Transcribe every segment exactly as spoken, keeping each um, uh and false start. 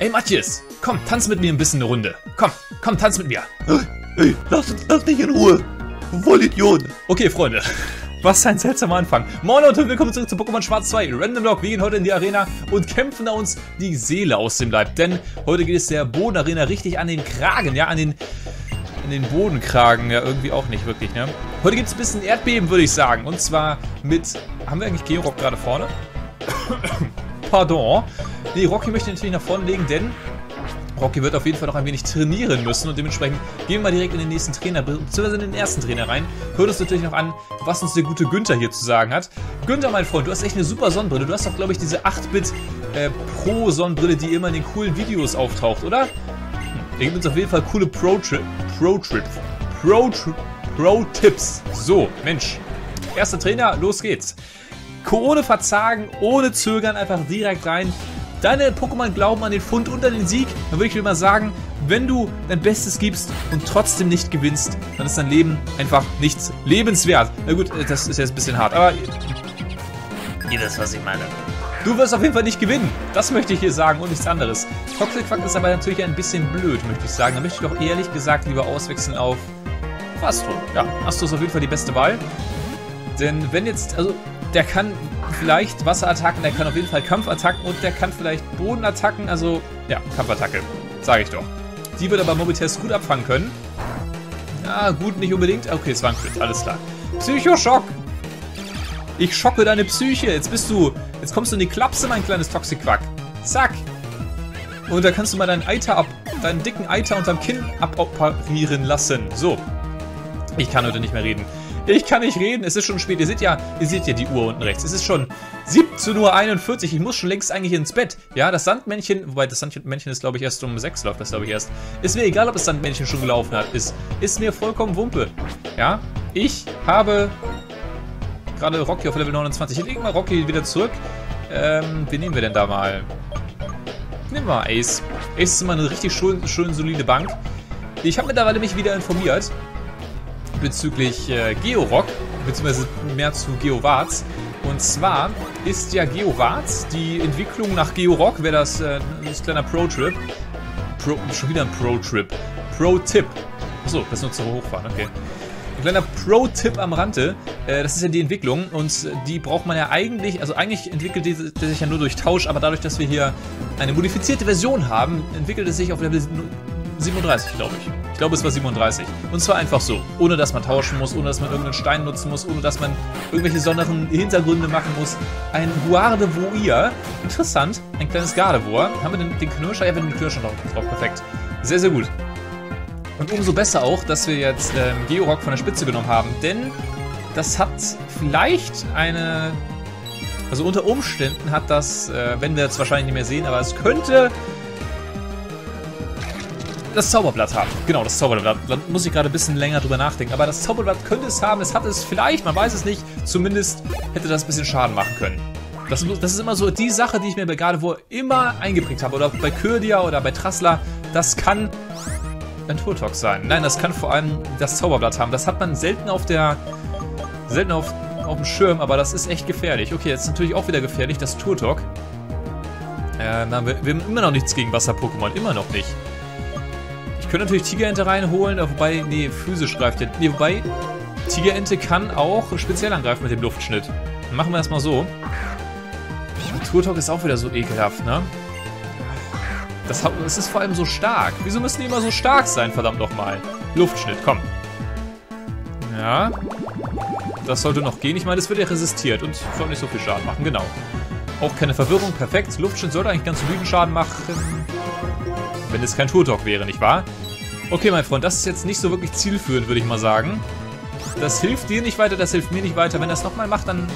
Ey Matthias, komm, tanz mit mir ein bisschen eine Runde. Komm, komm, tanz mit mir. Ey, lass uns das nicht in Ruhe. Vollidiot. Okay, Freunde. Was ein seltsamer Anfang. Moin und willkommen zurück zu Pokémon Schwarz zwei. Random Dog, wir gehen heute in die Arena und kämpfen da uns die Seele aus dem Leib. Denn heute geht es der Bodenarena richtig an den Kragen, ja, an den... an den Bodenkragen, ja, irgendwie auch nicht wirklich, ne? Heute gibt es ein bisschen Erdbeben, würde ich sagen. Und zwar mit... Haben wir eigentlich Georok gerade vorne? Pardon. Nee, Rocky möchte natürlich nach vorne legen, denn... Rocky wird auf jeden Fall noch ein wenig trainieren müssen und dementsprechend gehen wir mal direkt in den nächsten Trainer, beziehungsweise in den ersten Trainer rein. Hört uns natürlich noch an, was uns der gute Günther hier zu sagen hat. Günther, mein Freund, du hast echt eine super Sonnenbrille. Du hast doch, glaube ich, diese acht Bit Pro-Sonnenbrille, die immer in den coolen Videos auftaucht, oder? Hm. Der gibt uns auf jeden Fall coole Pro-Trip, Pro-Trip, Pro-Trip, Pro-Tipps. So, Mensch. Erster Trainer, los geht's. Ohne Verzagen, ohne Zögern, einfach direkt rein. Deine Pokémon glauben an den Fund und an den Sieg, dann würde ich dir mal sagen, wenn du dein Bestes gibst und trotzdem nicht gewinnst, dann ist dein Leben einfach nichts lebenswert. Na gut, das ist jetzt ein bisschen hart, aber ihr wisst, was ich meine. Du wirst auf jeden Fall nicht gewinnen, das möchte ich hier sagen und nichts anderes. Toxiquak ist aber natürlich ein bisschen blöd, möchte ich sagen. Da möchte ich doch ehrlich gesagt lieber auswechseln auf Astro. Ja, Astro ist auf jeden Fall die beste Wahl, denn wenn jetzt, also der kann... vielleicht Wasserattacken, der kann auf jeden Fall Kampfattacken und der kann vielleicht Bodenattacken, also ja, Kampfattacke, sage ich doch. Die wird aber momentan gut abfangen können. Ja, gut, nicht unbedingt. Okay, es war ein Crit, alles klar. Psychoschock! Ich schocke deine Psyche, jetzt bist du, jetzt kommst du in die Klapse, mein kleines Toxiquak. Zack! Und da kannst du mal deinen Eiter ab, deinen dicken Eiter unterm Kinn aboperieren lassen. So. Ich kann heute nicht mehr reden. Ich kann nicht reden, es ist schon spät. Ihr seht ja, ihr seht ja die Uhr unten rechts. Es ist schon siebzehn Uhr einundvierzig. Ich muss schon längst eigentlich ins Bett. Ja, das Sandmännchen, wobei das Sandmännchen ist, glaube ich, erst um sechs läuft das, glaube ich, erst. Ist mir egal, ob das Sandmännchen schon gelaufen hat. Ist, ist mir vollkommen Wumpe. Ja, ich habe gerade Rocky auf Level neunundzwanzig. Ich lege mal Rocky wieder zurück. Ähm, wen nehmen wir denn da mal? Nehmen wir mal Ace. Ace ist immer eine richtig schön, schön solide Bank. Ich habe mittlerweile mich wieder informiert. Bezüglich äh, Georok, beziehungsweise mehr zu Geowarts. Und zwar ist ja Geowarts die Entwicklung nach Georok, wäre das äh, ein kleiner Pro-Trip. Pro, schon wieder ein Pro-Trip. Pro-Tipp. Achso, das nur zu hochfahren, okay. Ein kleiner Pro-Tipp am Rande, äh, das ist ja die Entwicklung und die braucht man ja eigentlich, also eigentlich entwickelt die sich ja nur durch Tausch, aber dadurch, dass wir hier eine modifizierte Version haben, entwickelt es sich auf Level siebenunddreißig, glaube ich. Ich glaube, es war siebenunddreißig. Und zwar einfach so. Ohne, dass man tauschen muss, ohne, dass man irgendeinen Stein nutzen muss, ohne, dass man irgendwelche besonderen Hintergründe machen muss. Ein Gardevoir. Interessant. Ein kleines Gardevoir. Haben wir den, den Knirscher? Ja, wir haben den Knirscher noch drauf. Perfekt. Sehr, sehr gut. Und umso besser auch, dass wir jetzt ähm, Georok von der Spitze genommen haben. Denn das hat vielleicht eine... Also unter Umständen hat das, äh, wenn wir jetzt wahrscheinlich nicht mehr sehen, aber es könnte... das Zauberblatt haben. Genau, das Zauberblatt. Da muss ich gerade ein bisschen länger drüber nachdenken. Aber das Zauberblatt könnte es haben. Es hat es vielleicht, man weiß es nicht. Zumindest hätte das ein bisschen Schaden machen können. Das, das ist immer so die Sache, die ich mir bei Gardevoir immer eingeprägt habe. Oder bei Kürdia oder bei Trassler. Das kann ein Turtok sein. Nein, das kann vor allem das Zauberblatt haben. Das hat man selten auf der... selten auf, auf dem Schirm, aber das ist echt gefährlich. Okay, jetzt ist natürlich auch wieder gefährlich, das Turtok. Ähm, wir, wir haben immer noch nichts gegen Wasser-Pokémon. Immer noch nicht. Wir können natürlich Tigerente reinholen, wobei, nee, physisch greift der, nee, wobei, Tigerente kann auch speziell angreifen mit dem Luftschnitt. Dann machen wir das mal so. Turtok ist auch wieder so ekelhaft, ne? Das, das ist vor allem so stark. Wieso müssen die immer so stark sein, verdammt nochmal? Luftschnitt, komm. Ja. Das sollte noch gehen. Ich meine, das wird ja resistiert und soll nicht so viel Schaden machen, genau. Auch keine Verwirrung, perfekt. Luftschnitt sollte eigentlich ganz soliden Schaden machen. Wenn es kein Turtok wäre, nicht wahr? Okay, mein Freund, das ist jetzt nicht so wirklich zielführend, würde ich mal sagen. Das hilft dir nicht weiter, das hilft mir nicht weiter. Wenn er es nochmal macht, dann...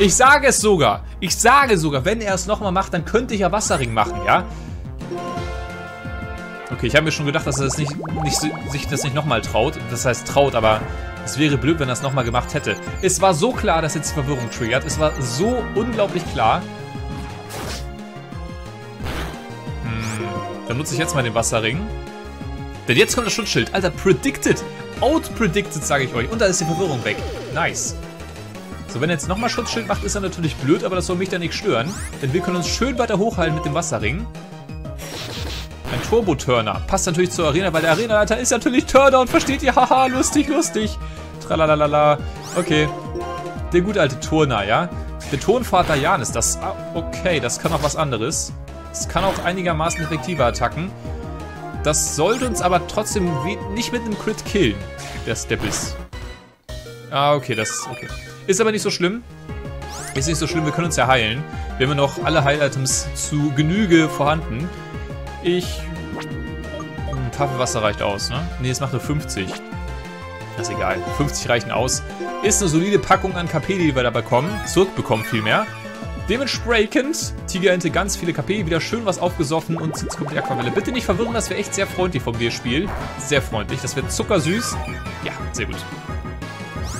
Ich sage es sogar! Ich sage sogar, wenn er es nochmal macht, dann könnte ich ja Wasserring machen, ja? Okay, ich habe mir schon gedacht, dass er das nicht, nicht, sich das nicht nochmal traut. Das heißt traut, aber es wäre blöd, wenn er es nochmal gemacht hätte. Es war so klar, dass jetzt Verwirrung triggert. Es war so unglaublich klar... Dann nutze ich jetzt mal den Wasserring. Denn jetzt kommt das Schutzschild. Alter, predicted. Out predicted, sage ich euch. Und da ist die Verwirrung weg. Nice. So, wenn er jetzt nochmal Schutzschild macht, ist er natürlich blöd, aber das soll mich dann nicht stören. Denn wir können uns schön weiter hochhalten mit dem Wasserring. Ein Turbo-Turner. Passt natürlich zur Arena, weil der Arenaleiter ist natürlich Turner und versteht ihr? Haha, lustig, lustig. Tralalala. Okay. Der gute alte Turner, ja? Der Turnvater Jan ist das. Ah, okay, das kann auch was anderes. Das kann auch einigermaßen effektive Attacken. Das sollte uns aber trotzdem nicht mit einem Crit killen. Der Steppies. Ah, okay, das. Okay. Ist aber nicht so schlimm. Ist nicht so schlimm, wir können uns ja heilen. Wir haben ja noch alle Heil-Items zu Genüge vorhanden. Ich. Ein Tafel Wasser reicht aus, ne? Ne, es macht nur fünfzig. Das ist egal. fünfzig reichen aus. Ist eine solide Packung an K P, die wir da bekommen. Zurückbekommen vielmehr. Dementsprechend, Tigerente ganz viele K P, wieder schön was aufgesoffen und jetzt kommt die Aquavelle. Bitte nicht verwirren, das wäre echt sehr freundlich vom Spiel. Sehr freundlich, das wird zuckersüß. Ja, sehr gut.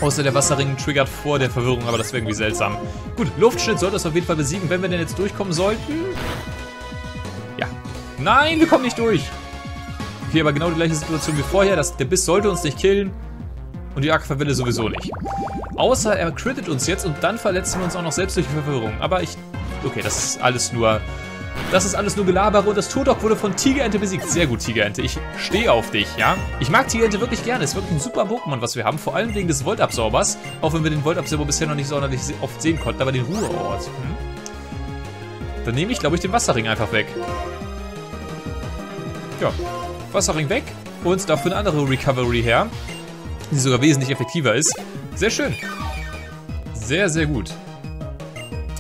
Außer der Wasserring triggert vor der Verwirrung, aber das wäre irgendwie seltsam. Gut, Luftschnitt sollte es auf jeden Fall besiegen, wenn wir denn jetzt durchkommen sollten. Ja. Nein, wir kommen nicht durch. Okay, aber genau die gleiche Situation wie vorher. Das, der Biss sollte uns nicht killen. Und die Aquavelle sowieso nicht. Außer er crittet uns jetzt und dann verletzen wir uns auch noch selbst durch die Verwirrung. Aber ich... Okay, das ist alles nur... Das ist alles nur Gelabere und das Turtok wurde von Tigerente besiegt. Sehr gut, Tigerente. Ich stehe auf dich, ja? Ich mag Tigerente wirklich gerne. Ist wirklich ein super Pokémon, was wir haben. Vor allem wegen des Voltabsorbers. Auch wenn wir den Voltabsorber bisher noch nicht sonderlich oft sehen konnten. Aber den Ruheort. Hm? Dann nehme ich, glaube ich, den Wasserring einfach weg. Ja. Wasserring weg. Und dafür eine andere Recovery her. Die sogar wesentlich effektiver ist. Sehr schön. Sehr, sehr gut.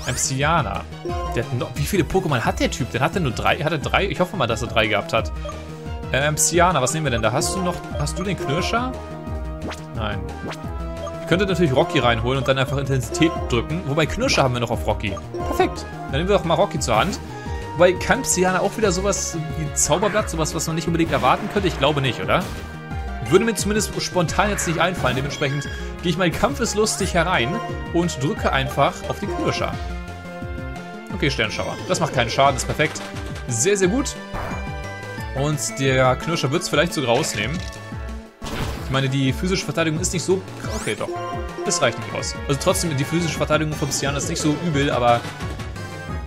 Ein Psiana. Der hat noch, wie viele Pokémon hat der Typ? Der hat er nur drei. Hat er drei? Ich hoffe mal, dass er drei gehabt hat. Ähm, Psiana, was nehmen wir denn da? Hast du noch. Hast du den Knirscher? Nein. Ich könnte natürlich Rocky reinholen und dann einfach Intensität drücken. Wobei Knirscher haben wir noch auf Rocky. Perfekt. Dann nehmen wir doch mal Rocky zur Hand. Wobei kann Psiana auch wieder sowas wie Zauberblatt, sowas, was man nicht unbedingt erwarten könnte? Ich glaube nicht, oder? Würde mir zumindest spontan jetzt nicht einfallen. Dementsprechend gehe ich mal kampfeslustig herein und drücke einfach auf den Knirscher. Okay, Sternschauer. Das macht keinen Schaden, ist perfekt. Sehr, sehr gut. Und der Knirscher wird es vielleicht sogar rausnehmen. Ich meine, die physische Verteidigung ist nicht so... Okay, doch. Das reicht nicht aus. Also trotzdem, die physische Verteidigung von Psiana ist nicht so übel, aber...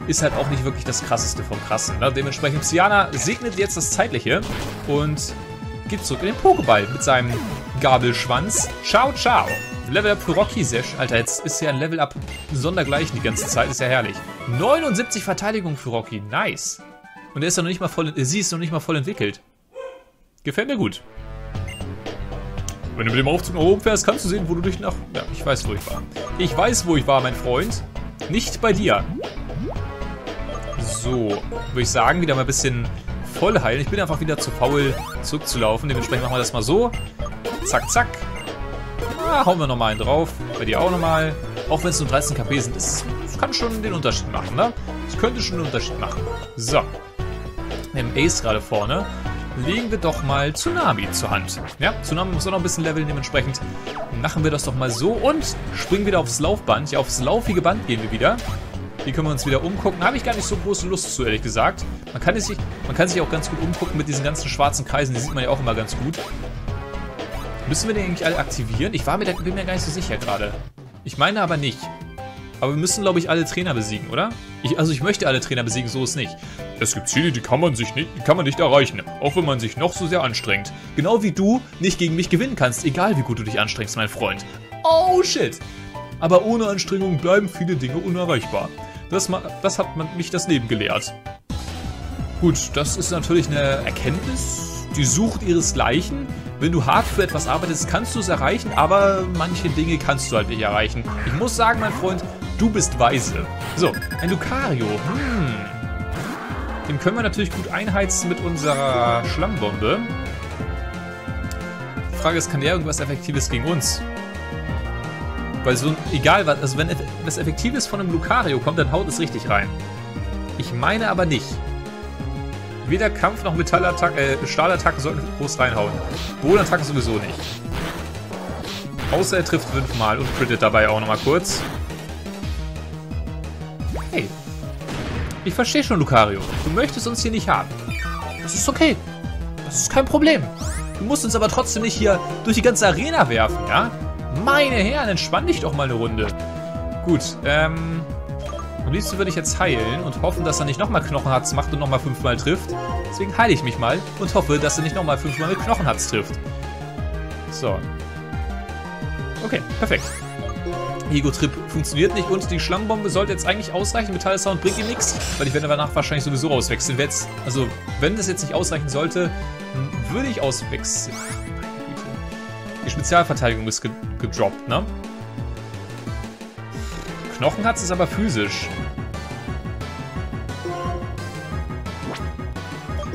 Ist halt auch nicht wirklich das Krasseste vom Krassen. Ne? Dementsprechend, Psiana segnet jetzt das Zeitliche und... geht zurück in den Pokéball mit seinem Gabelschwanz. Ciao, ciao. Level Up für Rocky. Alter, jetzt ist ja ein Level Up sondergleichen die ganze Zeit. Ist ja herrlich. neunundsiebzig Verteidigung für Rocky. Nice. Und er ist ja noch nicht mal voll, sie ist noch nicht mal voll entwickelt. Gefällt mir gut. Wenn du mit dem Aufzug nach oben fährst, kannst du sehen, wo du dich nach... Ja, ich weiß, wo ich war. Ich weiß, wo ich war, mein Freund. Nicht bei dir. So. Würde ich sagen, wieder mal ein bisschen... voll heilen. Ich bin einfach wieder zu faul, zurückzulaufen. Dementsprechend machen wir das mal so. Zack, zack. Ah, hauen wir nochmal einen drauf. Bei dir auch nochmal. Auch wenn es nur dreizehn K P sind, das kann schon den Unterschied machen, ne? Das könnte schon den Unterschied machen. So. Wir haben Ace gerade vorne. Legen wir doch mal Tsunami zur Hand. Ja, Tsunami muss auch noch ein bisschen leveln. Dementsprechend machen wir das doch mal so. Und springen wieder aufs Laufband. Ja, aufs laufige Band gehen wir wieder. Hier können wir uns wieder umgucken. Habe ich gar nicht so große Lust zu, ehrlich gesagt. Man kann sich, man kann sich auch ganz gut umgucken mit diesen ganzen schwarzen Kreisen. Die sieht man ja auch immer ganz gut. Müssen wir den eigentlich alle aktivieren? Ich war mir da, bin mir gar nicht so sicher gerade. Ich meine aber nicht. Aber wir müssen, glaube ich, alle Trainer besiegen, oder? Ich, also ich möchte alle Trainer besiegen, so ist nicht. Es gibt Ziele, die kann man sich nicht, die kann man nicht erreichen. Auch wenn man sich noch so sehr anstrengt. Genau wie du nicht gegen mich gewinnen kannst. Egal, wie gut du dich anstrengst, mein Freund. Oh, shit. Aber ohne Anstrengung bleiben viele Dinge unerreichbar. Das, das hat man mich das Leben gelehrt. Gut, das ist natürlich eine Erkenntnis. Die Sucht ihresgleichen. Wenn du hart für etwas arbeitest, kannst du es erreichen, aber manche Dinge kannst du halt nicht erreichen. Ich muss sagen, mein Freund, du bist weise. So, ein Lucario. Hm. Den können wir natürlich gut einheizen mit unserer Schlammbombe. Die Frage ist, kann der irgendwas Effektives gegen uns? Weil so, egal was, also wenn etwas Effektives von einem Lucario kommt, dann haut es richtig rein. Ich meine aber nicht. Weder Kampf noch Metallattacken, äh, Stahlattacken sollten groß reinhauen. Bodenattacken sowieso nicht. Außer er trifft fünfmal und crittet dabei auch nochmal kurz. Hey. Ich verstehe schon, Lucario. Du möchtest uns hier nicht haben. Das ist okay. Das ist kein Problem. Du musst uns aber trotzdem nicht hier durch die ganze Arena werfen, ja? Meine Herren, entspann dich doch mal eine Runde. Gut, ähm... am liebsten würde ich jetzt heilen und hoffen, dass er nicht nochmal Knochenharz macht und nochmal fünfmal trifft. Deswegen heile ich mich mal und hoffe, dass er nicht nochmal fünfmal mit Knochenharz trifft. So. Okay, perfekt. Ego-Trip funktioniert nicht und die Schlammbombe sollte jetzt eigentlich ausreichen. Metall-Sound bringt ihm nichts, weil ich werde danach wahrscheinlich sowieso auswechseln. Also, wenn das jetzt nicht ausreichen sollte, würde ich auswechseln. Die Spezialverteidigung ist ge gedroppt, ne? Knochenharz ist aber physisch.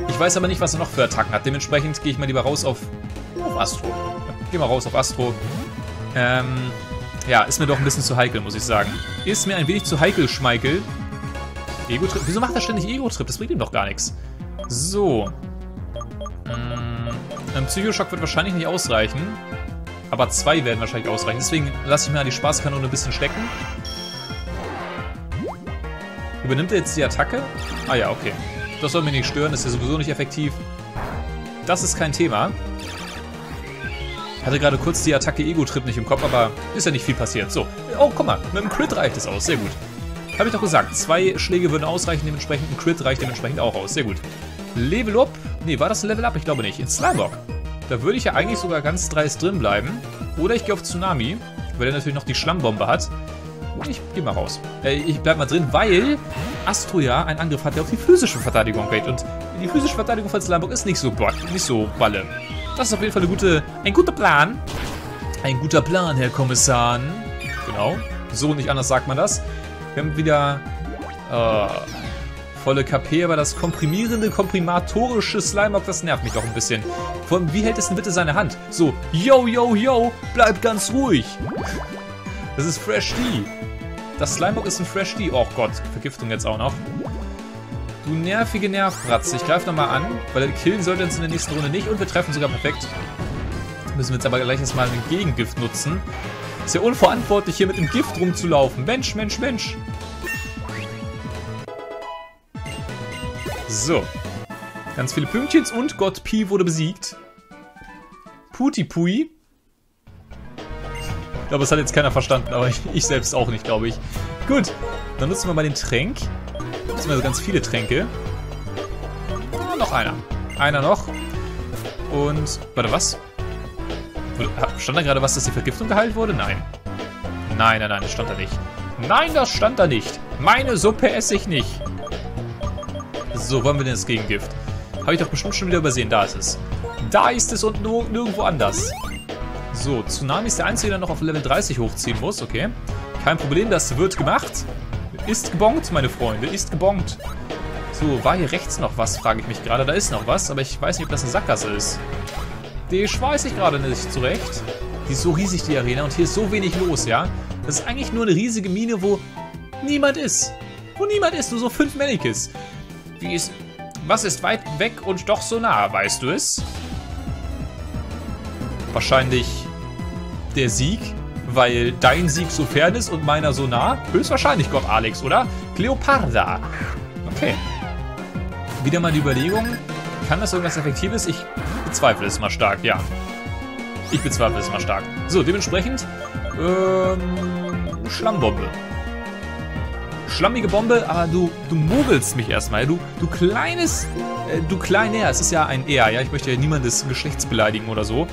Ich weiß aber nicht, was er noch für Attacken hat. Dementsprechend gehe ich mal lieber raus auf, auf Astro. Geh mal raus auf Astro. Ähm, ja, ist mir doch ein bisschen zu heikel, muss ich sagen. Ist mir ein wenig zu heikel, Schmeichel. Ego-Trip. Wieso macht er ständig Ego-Trip? Das bringt ihm doch gar nichts. So. Ein Psychoschock wird wahrscheinlich nicht ausreichen. Aber zwei werden wahrscheinlich ausreichen. Deswegen lasse ich mir die Spaßkanone ein bisschen stecken. Übernimmt er jetzt die Attacke? Ah ja, okay. Das soll mich nicht stören, das ist ja sowieso nicht effektiv. Das ist kein Thema. Ich hatte gerade kurz die Attacke Ego-Trip nicht im Kopf, aber ist ja nicht viel passiert. So. Oh, guck mal, mit dem Crit reicht es aus. Sehr gut. Habe ich doch gesagt, zwei Schläge würden ausreichen, dementsprechend ein Crit reicht dementsprechend auch aus. Sehr gut. Level up. Ne, war das ein Level up? Ich glaube nicht. In Slimebock. Da würde ich ja eigentlich sogar ganz dreist drin bleiben. Oder ich gehe auf Tsunami, weil er natürlich noch die Schlammbombe hat. Ich gehe mal raus. Äh, ich bleib mal drin, weil Astro ja einen Angriff hat, der auf die physische Verteidigung geht. Und die physische Verteidigung von Slimebock ist nicht so bock, nicht so balle. Das ist auf jeden Fall eine gute, ein guter Plan. Ein guter Plan, Herr Kommissar. Genau. So nicht anders sagt man das. Wir haben wieder... Äh, volle K P, aber das komprimierende, komprimatorische Slimebock, das nervt mich doch ein bisschen. Vor allem, wie hält es denn bitte seine Hand? So, yo, yo, yo, bleib ganz ruhig. Das ist Fresh D. Das Slimebock ist ein Fresh D. Oh Gott, Vergiftung jetzt auch noch. Du nervige Nervratze. Ich greife nochmal an, weil er killen sollte uns in der nächsten Runde nicht und wir treffen sogar perfekt. Müssen wir jetzt aber gleich erstmal ein Gegengift nutzen. Ist ja unverantwortlich, hier mit dem Gift rumzulaufen. Mensch, Mensch, Mensch. So. Ganz viele Pünktchens und Gott Pi wurde besiegt. Puti Pui. Ich glaube, das hat jetzt keiner verstanden, aber ich, ich selbst auch nicht, glaube ich. Gut, dann nutzen wir mal den Tränk. Nutzen wir also ganz viele Tränke. Und noch einer. Einer noch. Und, warte, was? Stand da gerade was, dass die Vergiftung geheilt wurde? Nein. Nein, nein, nein, das stand da nicht. Nein, das stand da nicht. Meine Suppe esse ich nicht. So, wollen wir denn das Gegengift? Habe ich doch bestimmt schon wieder übersehen. Da ist es. Da ist es und nur nirgendwo anders. So, Tsunami ist der Einzige, der noch auf Level dreißig hochziehen muss. Okay. Kein Problem, das wird gemacht. Ist gebongt, meine Freunde. Ist gebongt. So, war hier rechts noch was, frage ich mich gerade. Da ist noch was, aber ich weiß nicht, ob das eine Sackgasse ist. Die schweiße ich gerade nicht zurecht. Die ist so riesig, die Arena. Und hier ist so wenig los, ja. Das ist eigentlich nur eine riesige Mine, wo niemand ist. Wo niemand ist, nur so fünf Mannequins. Wie ist... Was ist weit weg und doch so nah, weißt du es? Wahrscheinlich der Sieg, weil dein Sieg so fern ist und meiner so nah. Höchstwahrscheinlich, Gott Alex, oder? Cleopatra. Okay. Wieder mal die Überlegung, kann das irgendwas Effektives? Ich bezweifle es mal stark, ja. Ich bezweifle es mal stark. So, dementsprechend, ähm, Schlammbombe. Schlammige Bombe, aber du, du mogelst mich erstmal. Du, du kleines, äh, du kleiner, es ist ja ein Er, ja, ich möchte ja niemandes Geschlechts beleidigen oder so.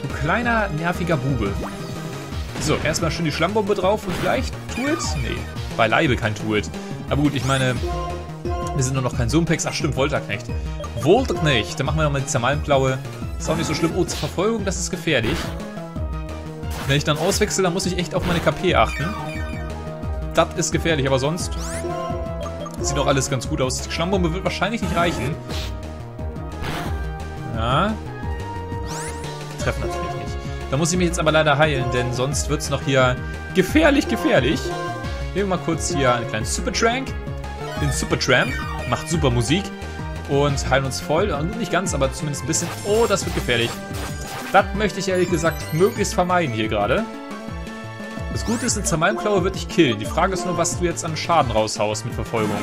Du kleiner, nerviger Bube. So, erstmal schön die Schlammbombe drauf und vielleicht Tuit? Nee, beileibe kein Tuit. Aber gut, ich meine, wir sind nur noch kein Sumpex. Ach stimmt, Voltaknecht. Voltaknecht, dann machen wir nochmal die Zermalmklaue. Ist auch nicht so schlimm. Oh, zur Verfolgung, das ist gefährlich. Wenn ich dann auswechsel, dann muss ich echt auf meine K P achten. Das ist gefährlich, aber sonst sieht doch alles ganz gut aus. Die Schlammbombe wird wahrscheinlich nicht reichen. Ja. Treffen natürlich nicht. Da muss ich mich jetzt aber leider heilen, denn sonst wird es noch hier gefährlich, gefährlich. Nehmen wir mal kurz hier einen kleinen Supertrank. Den Supertramp. Macht super Musik. Und heilen uns voll. Nicht ganz, aber zumindest ein bisschen. Oh, das wird gefährlich. Das möchte ich ehrlich gesagt möglichst vermeiden hier gerade. Das Gute ist, eine Zermalmklaue wird dich killen. Die Frage ist nur, was du jetzt an Schaden raushaust mit Verfolgung.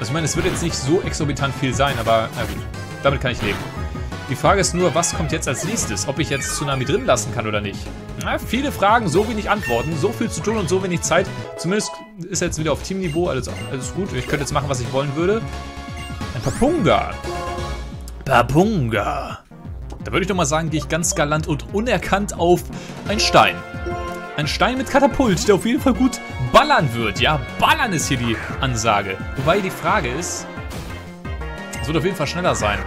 Also ich meine, es wird jetzt nicht so exorbitant viel sein, aber na gut, damit kann ich leben. Die Frage ist nur, was kommt jetzt als nächstes? Ob ich jetzt Tsunami drin lassen kann oder nicht? Na, viele Fragen, so wenig Antworten, so viel zu tun und so wenig Zeit. Zumindest ist jetzt wieder auf Teamniveau alles, alles gut. Ich könnte jetzt machen, was ich wollen würde. Ein Papunga. Papunga. Da würde ich doch mal sagen, gehe ich ganz galant und unerkannt auf einen Stein. Ein Stein mit Katapult, der auf jeden Fall gut ballern wird. Ja, ballern ist hier die Ansage. Wobei die Frage ist, es wird auf jeden Fall schneller sein.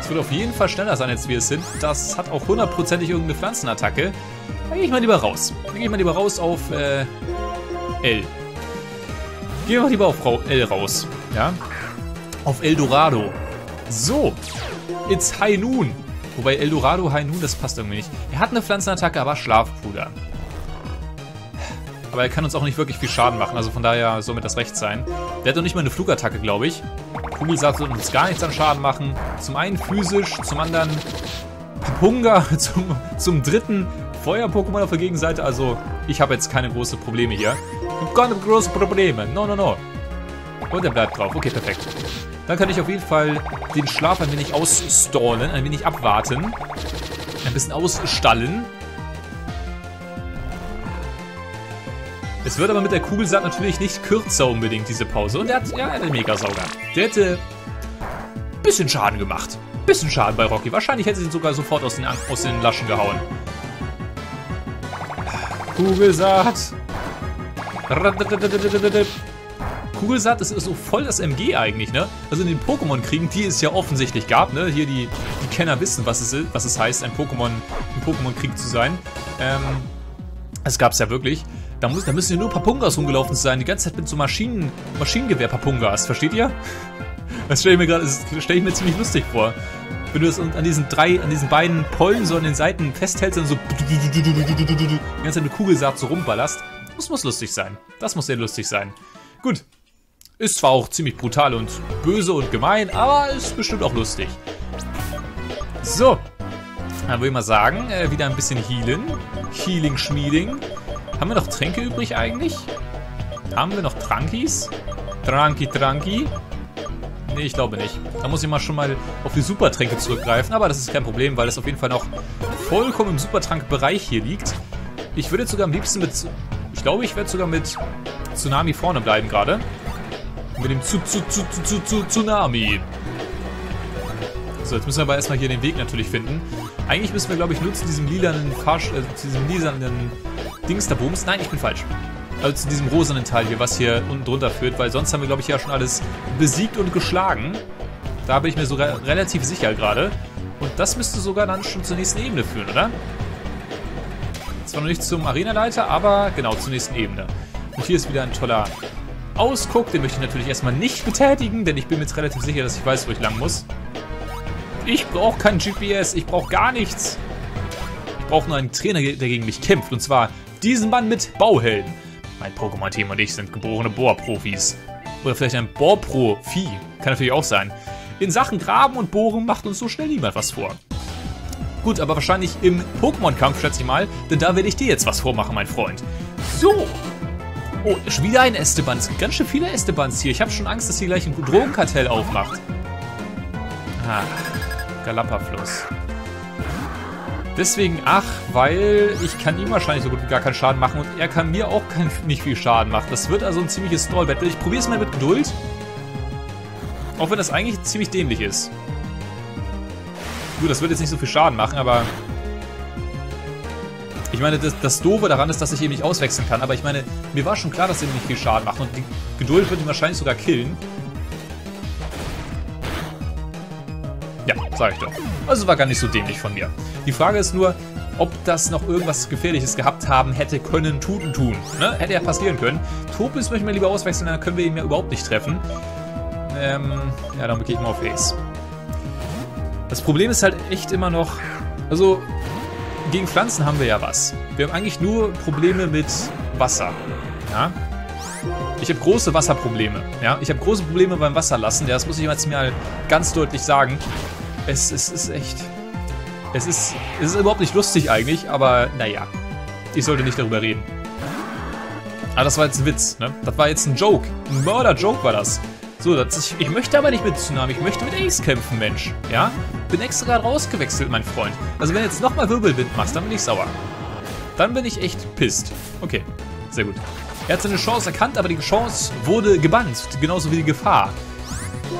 Es wird auf jeden Fall schneller sein, als wir es sind. Das hat auch hundertprozentig irgendeine Pflanzenattacke. Da gehe ich mal lieber raus. Da gehe ich mal lieber raus auf äh, L. Gehen wir lieber auf L raus. Ja, auf Eldorado. So, it's High Noon. Wobei Eldorado, High Noon, das passt irgendwie nicht. Er hat eine Pflanzenattacke, aber Schlafpuder. Aber er kann uns auch nicht wirklich viel Schaden machen, also von daher soll mir das recht sein. Der hat doch nicht mal eine Flugattacke, glaube ich. Kugelsaat wird uns gar nichts an Schaden machen. Zum einen physisch, zum anderen Papunga, zum, zum dritten Feuer-Pokémon auf der Gegenseite. Also ich habe jetzt keine großen Probleme hier. Keine großen Probleme, no, no, no. Und er bleibt drauf, okay, perfekt. Dann kann ich auf jeden Fall den Schlaf ein wenig ausstallen, ein wenig abwarten. Ein bisschen ausstallen. Es wird aber mit der Kugelsaat natürlich nicht kürzer unbedingt, diese Pause. Und er hat, ja, er hat einen Megasauger. Der hätte ein bisschen Schaden gemacht. Ein bisschen Schaden bei Rocky. Wahrscheinlich hätte sie ihn sogar sofort aus den, aus den Laschen gehauen. Kugelsaat. Kugelsaat ist so voll das M G eigentlich, ne? Also in den Pokémon-Kriegen, die es ja offensichtlich gab, ne? Hier die, die Kenner wissen, was es, was es heißt, ein Pokémon, im Pokémon-Krieg zu sein. Ähm, das gab es ja wirklich. Da, muss, da müssen ja nur Papungas rumgelaufen sein, die ganze Zeit mit so Maschinen, Maschinengewehr-Papungas, versteht ihr? Das stelle ich mir gerade, das stelle ich mir ziemlich lustig vor. Wenn du das an diesen drei, an diesen beiden Pollen so an den Seiten festhältst und so die ganze Zeit eine Kugelsaat so rumballerst, das muss lustig sein. Das muss sehr lustig sein. Gut. Ist zwar auch ziemlich brutal und böse und gemein, aber ist bestimmt auch lustig. So. Dann würde ich mal sagen, äh, wieder ein bisschen healen. Healing, Schmieding. Haben wir noch Tränke übrig eigentlich? Haben wir noch Trankis? Tranki, Tranki? Nee, ich glaube nicht. Da muss ich mal schon mal auf die Supertränke zurückgreifen. Aber das ist kein Problem, weil das auf jeden Fall noch vollkommen im Supertrankbereich hier liegt. Ich würde jetzt sogar am liebsten mit... Ich glaube, ich werde sogar mit Tsunami vorne bleiben gerade. Mit dem Tsunami. So, jetzt müssen wir aber erstmal hier den Weg natürlich finden. Eigentlich müssen wir, glaube ich, nur zu diesem lilanen Fahrsch... Äh, zu diesem lilanen... Dings da Booms. Nein, ich bin falsch. Also zu diesem rosanen Teil hier, was hier unten drunter führt, weil sonst haben wir, glaube ich, ja schon alles besiegt und geschlagen. Da bin ich mir sogar relativ sicher gerade. Und das müsste sogar dann schon zur nächsten Ebene führen, oder? Zwar noch nicht zum Arenaleiter, aber genau, zur nächsten Ebene. Und hier ist wieder ein toller Ausguck. Den möchte ich natürlich erstmal nicht betätigen, denn ich bin mir jetzt relativ sicher, dass ich weiß, wo ich lang muss. Ich brauche kein G P S, ich brauche gar nichts. Ich brauche nur einen Trainer, der gegen mich kämpft, und zwar... diesen Mann mit Bauhelden. Mein Pokémon-Team und ich sind geborene Bohrprofis. Oder vielleicht ein Bohrprofi. Kann natürlich auch sein. In Sachen Graben und Bohren macht uns so schnell niemand was vor. Gut, aber wahrscheinlich im Pokémon-Kampf, schätze ich mal. Denn da werde ich dir jetzt was vormachen, mein Freund. So. Oh, schon wieder ein Esteban. Es gibt ganz schön viele Estebans hier. Ich habe schon Angst, dass hier gleich ein Drogenkartell aufmacht. Ah, Galapafluss. Deswegen, ach, weil ich kann ihm wahrscheinlich so gut wie gar keinen Schaden machen und er kann mir auch kein, nicht viel Schaden machen. Das wird also ein ziemliches Stallbattle. Ich probiere es mal mit Geduld. Auch wenn das eigentlich ziemlich dämlich ist. Gut, das wird jetzt nicht so viel Schaden machen, aber... Ich meine, das, das Doofe daran ist, dass ich eben nicht auswechseln kann. Aber ich meine, mir war schon klar, dass er nicht viel Schaden macht. Und die Geduld wird ihn wahrscheinlich sogar killen. Ja, sag ich doch. Also war gar nicht so dämlich von mir. Die Frage ist nur, ob das noch irgendwas Gefährliches gehabt haben hätte können, tun und tun. Ne? Hätte ja passieren können. Topis möchte ich mal lieber auswechseln, dann können wir ihn ja überhaupt nicht treffen. Ähm, ja, dann gehe ich mal auf Ace. Das Problem ist halt echt immer noch, also gegen Pflanzen haben wir ja was. Wir haben eigentlich nur Probleme mit Wasser. Ja? Ich habe große Wasserprobleme. Ja? Ich habe große Probleme beim Wasserlassen. Ja, das muss ich jetzt mal ganz deutlich sagen. Es, es ist echt... Es ist, es ist überhaupt nicht lustig eigentlich, aber naja. Ich sollte nicht darüber reden. Aber das war jetzt ein Witz, ne? Das war jetzt ein Joke. Ein Mörder-Joke war das. So, das ist, ich möchte aber nicht mit Tsunami, ich möchte mit Ace kämpfen, Mensch. Ja? Bin extra gerade rausgewechselt, mein Freund. Also wenn du jetzt nochmal Wirbelwind machst, dann bin ich sauer. Dann bin ich echt pisst. Okay, sehr gut. Er hat seine Chance erkannt, aber die Chance wurde gebannt. Genauso wie die Gefahr.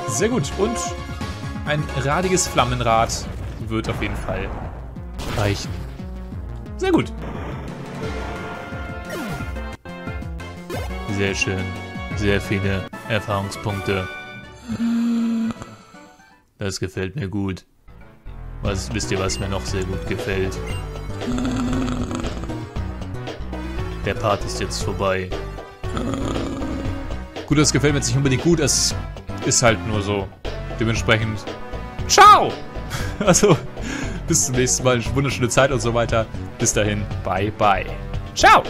Sehr gut. Und ein radiges Flammenrad wird auf jeden Fall reichen. Sehr gut. Sehr schön. Sehr viele Erfahrungspunkte. Das gefällt mir gut. Was, wisst ihr, was mir noch sehr gut gefällt? Der Part ist jetzt vorbei. Gut, das gefällt mir jetzt nicht unbedingt gut. Es ist halt nur so. Dementsprechend. Ciao! Also, bis zum nächsten Mal. Eine wunderschöne Zeit und so weiter. Bis dahin. Bye, bye. Ciao!